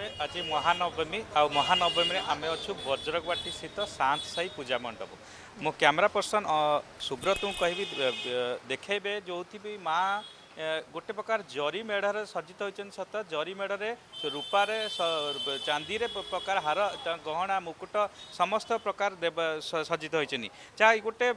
आज महानवमी आ महानवमी आम अच्छू बजरगवाटी स्थित सांत साई पूजा मंडप मो कैमरा पर्सन सुब्रत कहि देखेबे जो भी माँ गोटे प्रकार जरी मेढ़ सज्जित होइचन सत जरी मेढ़ रूपारे चांदी रे प्रकार हार गहना मुकुट समस्त प्रकार सज्जित होइचनी चाहे गोटे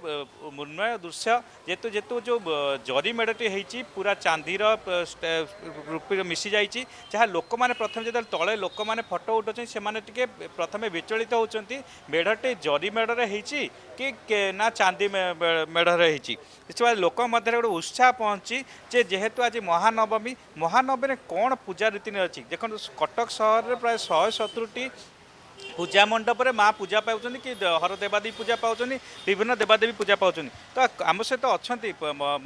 मुन्मय दृश्य जेतु जेतु जो जरी मेढ़टी होइची पूरा चांदी रूपी मिसी जाइची चाहे लोक माने प्रथम जे तले लोक माने फोटो उठोचन से माने टिके प्रथमे विचलित होचंती मेढ़टे जरी मेढ़ होइची कि ना चांदी मेढ़ होइची लोक मध्य गोटे उत्साह पहुंची जे जेहेतु आज महानवमी महानवमी कौन पूजा रीतिन अच्छी देखो कटक सहर में प्राय 170 पूजा मंडप रे माँ पूजा पाउछन कि हर देवादेवी पूजा पाउछन विभिन्न देवादेवी पूजा पाउछन तो आम सहित अच्छी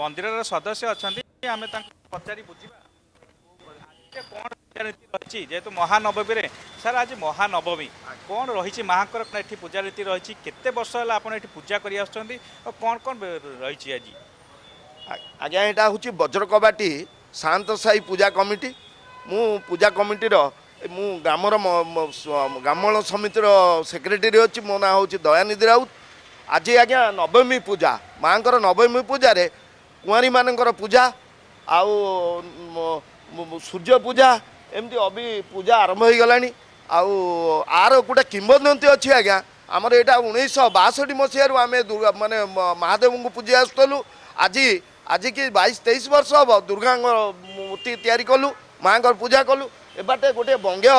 मंदिर सदस्य अच्छी आम पचारि बुझा रही जेहेतु महानवमी रे सर आज महानवमी कौन रही माँ ये पूजा रीति रही केते वर्ष है आप पूजा कर कौन कौन रही आज आज्ञा यहाँ हूँ बज्रकवाटी शांत साई पूजा कमिटी मु पूजा कमिटीर मु ग्रामर ग्राम समितिर सेक्रेटेरी अच्छी मो ना हूँ दयानिधि राउत आज आज्ञा नवमी पूजा माँ नवमी पूजा कुआरी मान पूजा आउ सूर्य पूजा एमती अभी पूजा आरंभ हो गला आर गोटे किंवदंती अच्छी आज्ञा आमर यहाँ 1962 मसीह आम दुर्गा मान महादेव को पूजी आसलु आज आज की 22-23 वर्ष हम दुर्गा मूर्ति तैयारी कलु माँ पूजा कलु एबाटे गोटे बंगे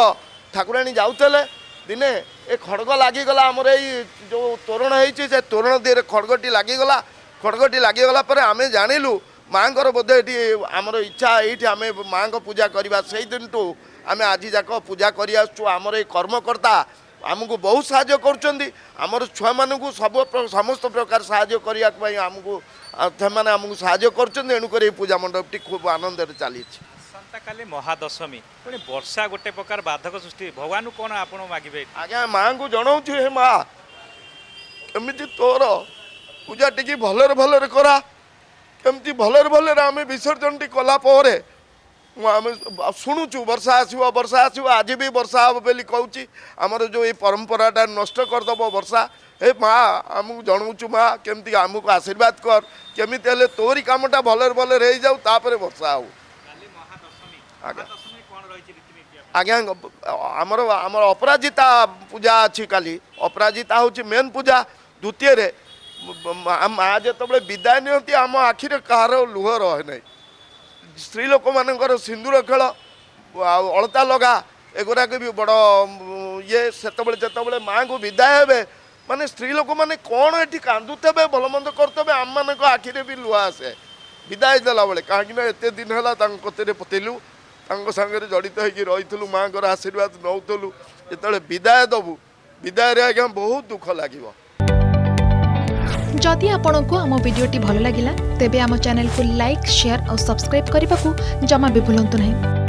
ठाकुराणी जाऊले दिने ए खड़ग लगिगला आमर ये जो तोरण हो तोरण देह खड़गटी लगिगला पर आम जानिलु माँ बोधे ये आमर इच्छा ये आम माँ पूजा करवा से दिन ठूँ आम आज जाक पूजा करमर ये कर्मकर्ता आमको बहुत साहय कर छुआ मानक सब समस्त प्रकार साहय करने आमको आमको साहय कर पूजा मंडपटी खूब आनंद चली काली महादशमी पुणी वर्षा गोटे प्रकार बाधक सृष्टि भगवान कौन आप मागे आज्ञा माँ को जनाऊँ हे माँ एमती तोर पूजा टी भलर भलर करा एमती भलर भलर आम विसर्जन टी कलापर शुणुचु वर्षा आसो आज भी वर्षा हे बोली कौची आमर जो ये परंपराटा नष्ट करदब वर्षा हे माँ आमको जनाऊँ माँ केमती आमको आशीर्वाद कर केमी तोरी कामटा भलर भलर हो जाऊ तापर वर्षा हो आज्ञा आमर आमर अपराजिता पूजा अच्छी काली अपराजिता हूँ मेन पूजा द्वितीय रे माँ जो विदाय नियंती आम आखिरे कहार लुह रहे ना स्त्री लोक मानकर सिंदूर खेल अलता लगा एगुराक भी बड़ ये से माँ को विदाय हे माने स्त्री लोक मैंने कौन ये कांदुते भलमंद करते आम मान आखिरे भी लुआ आसे विदाय देला बेले कहीं दिन है कतरे पतलु सांगे जड़ित होकर रही माँ को आशीर्वाद नौलु जो विदाय दबू विदाय आज्ञा बहुत दुख लगे जदि आपण को आम वीडियोटी भल लगा तेब आम चैनल को लाइक शेयर और सब्सक्राइब करने को जमा भी भूलु नहीं।